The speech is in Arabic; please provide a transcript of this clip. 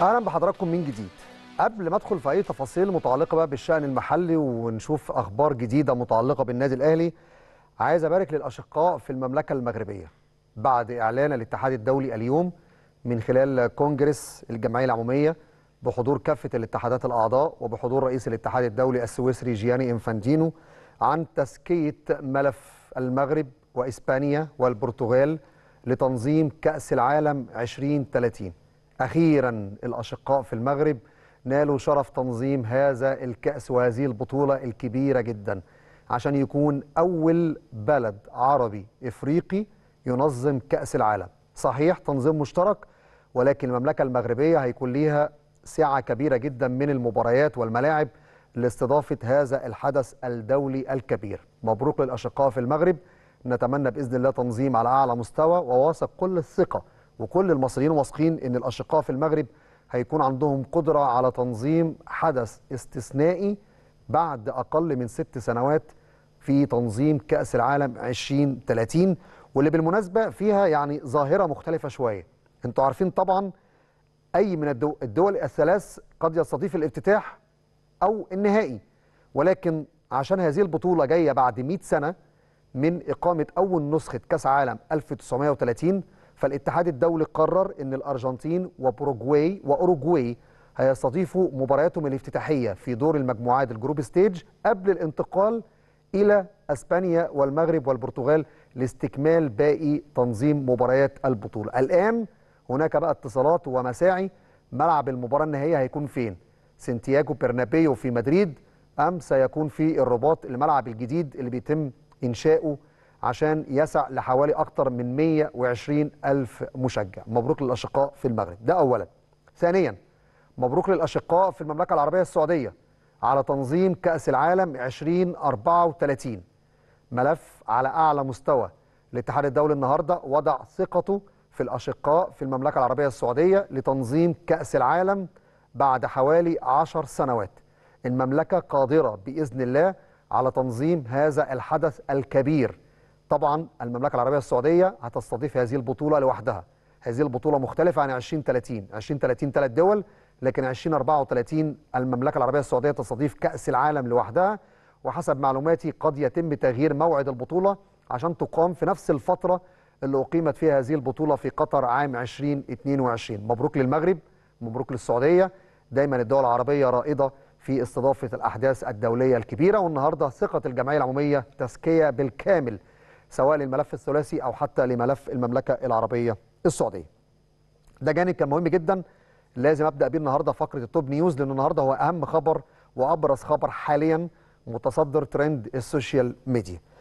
اهلا بحضراتكم من جديد. قبل ما ادخل في اي تفاصيل متعلقه بقى بالشان المحلي ونشوف اخبار جديده متعلقه بالنادي الاهلي، عايز ابارك للاشقاء في المملكه المغربيه بعد اعلان الاتحاد الدولي اليوم من خلال كونجرس الجمعيه العموميه بحضور كافه الاتحادات الاعضاء وبحضور رئيس الاتحاد الدولي السويسري جياني إنفانتينو عن تزكيه ملف المغرب واسبانيا والبرتغال لتنظيم كأس العالم 2030. أخيراً الأشقاء في المغرب نالوا شرف تنظيم هذا الكأس وهذه البطولة الكبيرة جداً عشان يكون أول بلد عربي إفريقي ينظم كأس العالم. صحيح تنظيم مشترك، ولكن المملكة المغربية هيكون ليها سعة كبيرة جداً من المباريات والملاعب لاستضافة هذا الحدث الدولي الكبير. مبروك للأشقاء في المغرب، نتمنى بإذن الله تنظيم على أعلى مستوى، وواثق كل الثقة وكل المصريين واثقين إن الأشقاء في المغرب هيكون عندهم قدرة على تنظيم حدث استثنائي بعد أقل من 6 سنوات في تنظيم كأس العالم 2030، واللي بالمناسبة فيها يعني ظاهرة مختلفة شوية. انتوا عارفين طبعا أي من الدول الثلاث قد يستضيف الافتتاح أو النهائي، ولكن عشان هذه البطولة جاية بعد 100 سنة من إقامة أول نسخة كأس عالم 1930، فالاتحاد الدولي قرر أن الأرجنتين وبروجواي وأوروجواي هيستضيفوا مبارياتهم الافتتاحية في دور المجموعات الجروب ستيج قبل الانتقال إلى أسبانيا والمغرب والبرتغال لاستكمال باقي تنظيم مباريات البطولة. الآن هناك بقى اتصالات ومساعي، ملعب المباراة النهائية هيكون فين؟ سنتياجو برنابيو في مدريد أم سيكون في الرباط، الملعب الجديد اللي بيتم إنشاؤه عشان يسع لحوالي أكتر من 120,000 مشجع. مبروك للأشقاء في المغرب، ده أولا. ثانيا مبروك للأشقاء في المملكة العربية السعودية على تنظيم كأس العالم 2034، ملف على أعلى مستوى. الاتحاد الدولي النهاردة وضع ثقته في الأشقاء في المملكة العربية السعودية لتنظيم كأس العالم بعد حوالي 10 سنوات. المملكة قادرة بإذن الله على تنظيم هذا الحدث الكبير. طبعا المملكة العربية السعودية هتستضيف هذه البطولة لوحدها. هذه البطولة مختلفة عن 2030. 2030 3 دول، لكن 2034 المملكة العربية السعودية تستضيف كأس العالم لوحدها، وحسب معلوماتي قد يتم تغيير موعد البطولة عشان تقام في نفس الفترة اللي أقيمت فيها هذه البطولة في قطر عام 2022. مبروك للمغرب، مبروك للسعودية. دايما الدول العربية رائدة في استضافة الأحداث الدولية الكبيرة، والنهاردة ثقة الجمعية العمومية تزكية بالكامل سواء للملف الثلاثي أو حتى لملف المملكة العربية السعودية. ده جانب كان مهم جدا لازم أبدأ بيه النهاردة فقرة التوب نيوز، لأن النهاردة هو أهم خبر وأبرز خبر حاليا متصدر ترند السوشيال ميديا.